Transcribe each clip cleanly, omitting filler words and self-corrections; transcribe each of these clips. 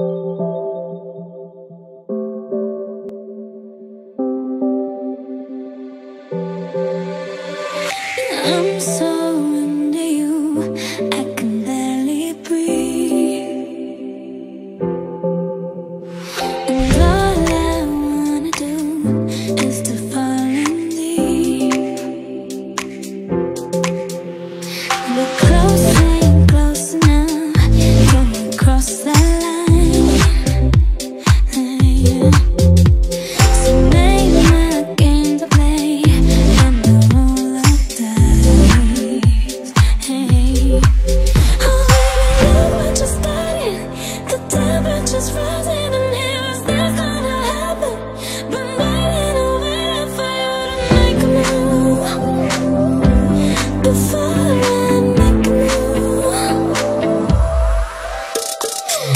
I'm so into you, I can barely breathe. And all I wanna do is to fall in love. We're closer and closer now, going across that line. Just rising and here is that's gonna happen. But waiting and waiting for you to make a move. Before I make a move,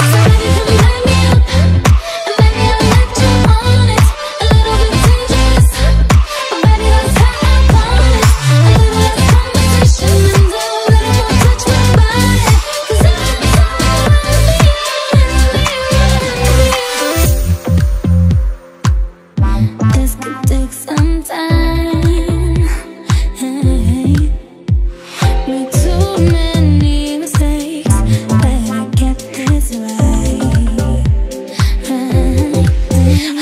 so baby, come light me up. And baby, I'll let you on it. A little bit dangerous, but baby, let's have fun. A little less conversation and a little more touch my body. Cause everything's alright. This could take some time. Hey. Made too many mistakes, but I get this right.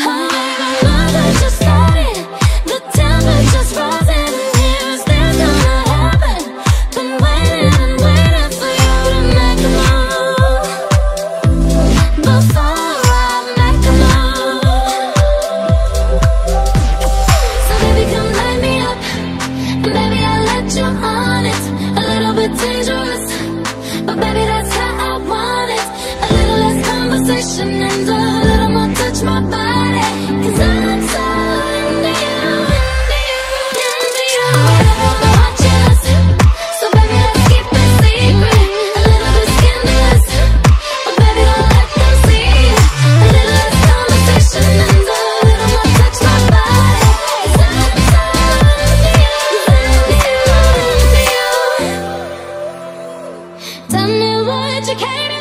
Oh, my mother just started. The temperature's just rising. And here is this gonna happen. Been waiting and waiting for you to make a move. Before I make a move. You're on it, a little bit dangerous, but baby, that's how I want it. A little less conversation and a little more touch my body. Cause I'm so into you, into you, into you. I don't wanna watch us, so baby, let's keep it secret. A little bit scandalous, but baby, don't let them see it. A little less conversation and a little more touch my body. Cause I'm so into you, into you. Tell me what you came to.